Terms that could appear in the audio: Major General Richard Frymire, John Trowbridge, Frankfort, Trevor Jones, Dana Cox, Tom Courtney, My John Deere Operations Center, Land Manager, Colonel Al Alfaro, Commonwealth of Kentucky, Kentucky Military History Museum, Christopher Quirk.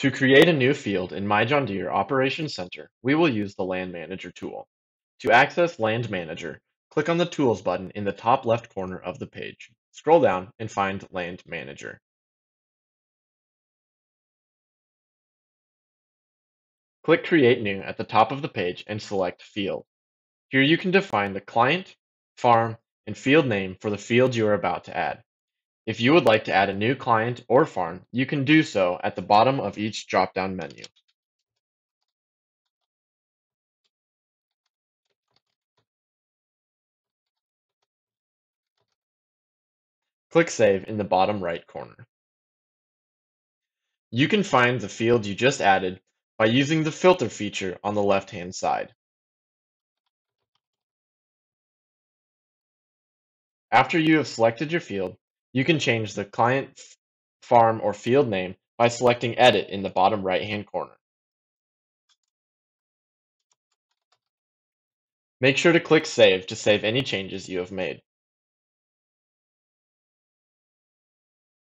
To create a new field in My John Deere Operations Center, we will use the Land Manager tool. To access Land Manager, click on the Tools button in the top left corner of the page. Scroll down and find Land Manager. Click Create New at the top of the page and select Field. Here you can define the client, farm, and field name for the field you are about to add. If you would like to add a new client or farm, you can do so at the bottom of each drop-down menu. Click Save in the bottom right corner. You can find the field you just added by using the filter feature on the left-hand side. After you have selected your field, you can change the client, farm, or field name by selecting Edit in the bottom right-hand corner. Make sure to click Save to save any changes you have made.